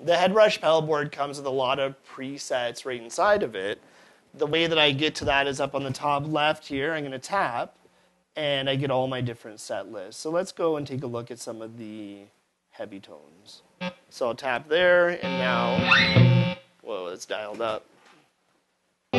The Headrush pedal board comes with a lot of presets right inside of it. The way that I get to that is up on the top left here. I'm going to tap, and I get all my different set lists. So let's go and take a look at some of the heavy tones. So I'll tap there, and now, whoa, it's dialed up. So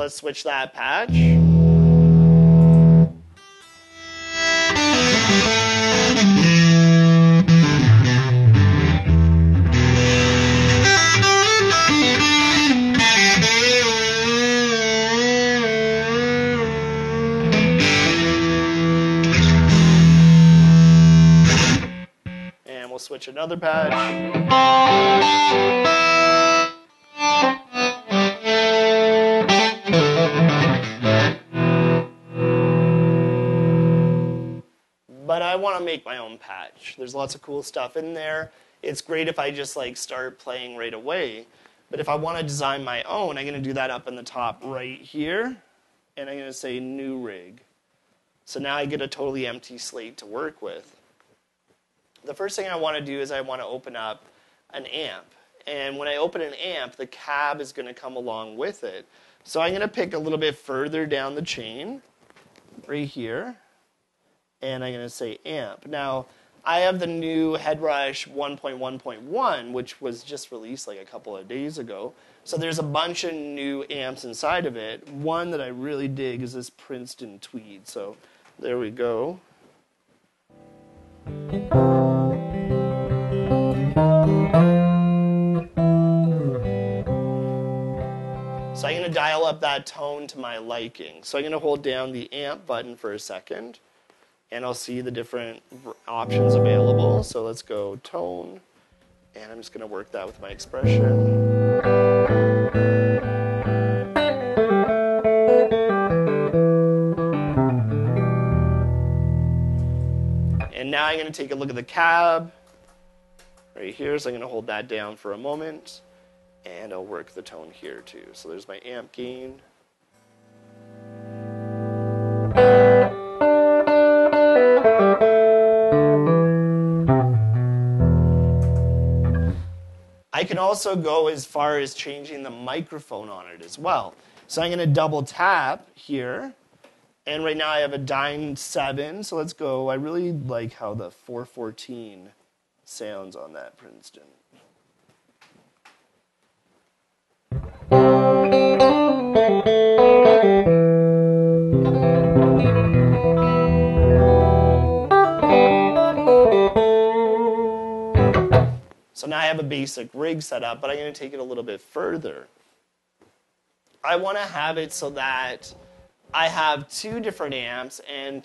let's switch that patch. Switch another patch. But I want to make my own patch. There's lots of cool stuff in there. It's great if I just like start playing right away. But if I want to design my own, I'm going to do that up in the top right here. And I'm going to say new rig. So now I get a totally empty slate to work with. The first thing I want to do is I want to open up an amp. And when I open an amp, the cab is going to come along with it. So I'm going to pick a little bit further down the chain, right here, and I'm going to say amp. Now, I have the new Headrush 1.1.1, which was just released like a couple of days ago. So there's a bunch of new amps inside of it. One that I really dig is this Princeton Tweed. So there we go. So I'm going to dial up that tone to my liking. So I'm going to hold down the amp button for a second, and I'll see the different options available. So let's go tone, and I'm just going to work that with my expression. And now I'm going to take a look at the cab right here. So I'm going to hold that down for a moment. And I'll work the tone here too. So there's my amp gain. I can also go as far as changing the microphone on it as well. So I'm going to double tap here. And right now I have a Dyne 7. So let's go. I really like how the 414 sounds on that Princeton. So now I have a basic rig set up, but I'm going to take it a little bit further. I want to have it so that I have two different amps and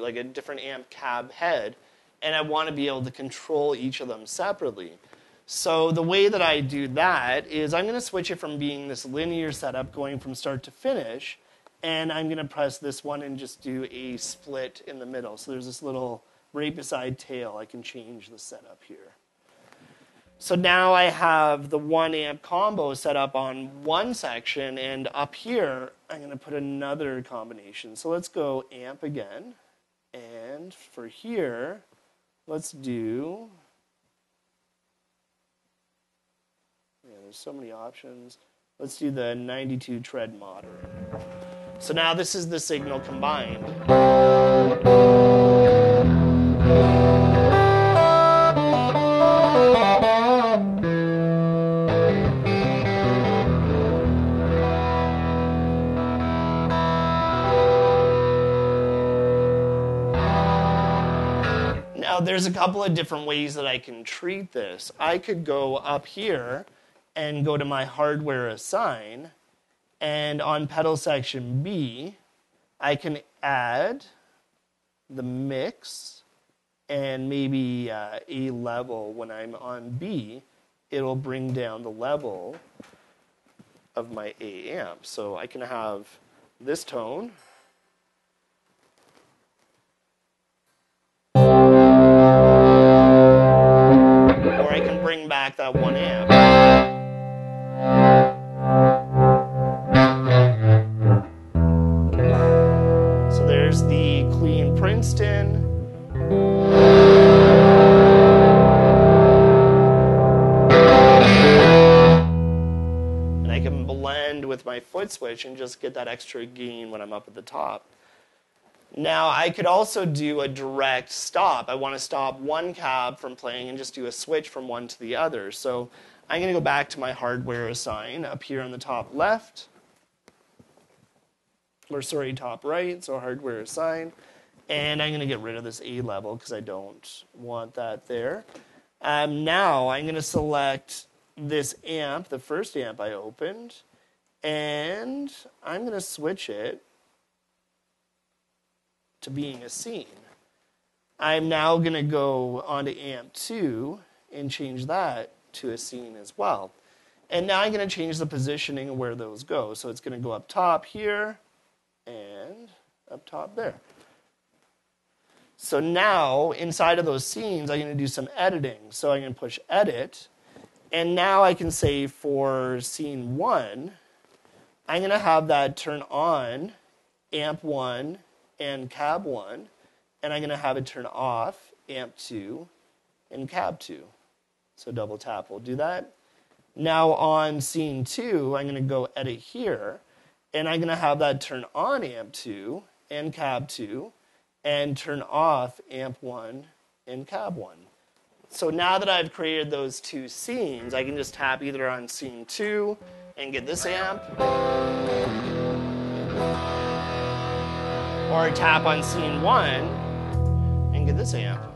like a different amp cab head, and I want to be able to control each of them separately. So the way that I do that is I'm going to switch it from being this linear setup going from start to finish, and I'm going to press this one and just do a split in the middle. So there's this little right beside tail. I can change the setup here. So now I have the 1 amp combo set up on one section, and up here I'm going to put another combination. So let's go amp again, and for here let's do, yeah, there's so many options. Let's do the 92 tread moderator. So now this is the signal combined. Now, there's a couple of different ways that I can treat this. I could go up here and go to my hardware assign, and on pedal section B, I can add the mix and maybe a level. When I'm on B, it'll bring down the level of my A amp. So I can have this tone. back that 1 amp. So there's the clean Princeton. And I can blend with my foot switch and just get that extra gain when I'm up at the top. Now, I could also do a direct stop. I want to stop one cab from playing and just do a switch from one to the other. So I'm going to go back to my hardware assign up here on the top left. Or, sorry, top right, so hardware assign. And I'm going to get rid of this A level because I don't want that there. Now, I'm going to select this amp, the first amp I opened, and I'm going to switch it to being a scene. I'm now going to go onto amp 2 and change that to a scene as well. And now I'm going to change the positioning of where those go. So it's going to go up top here and up top there. So now inside of those scenes I'm going to do some editing. So I'm going to push edit, and now I can say for scene 1 I'm going to have that turn on amp 1 and cab 1, and I'm going to have it turn off amp 2 and cab 2. So double tap will do that. Now on scene 2, I'm going to go edit here, and I'm going to have that turn on amp 2 and cab 2, and turn off amp 1 and cab 1. So now that I've created those two scenes, I can just tap either on scene 2 and get this amp, or tap on scene 1 and get this amp.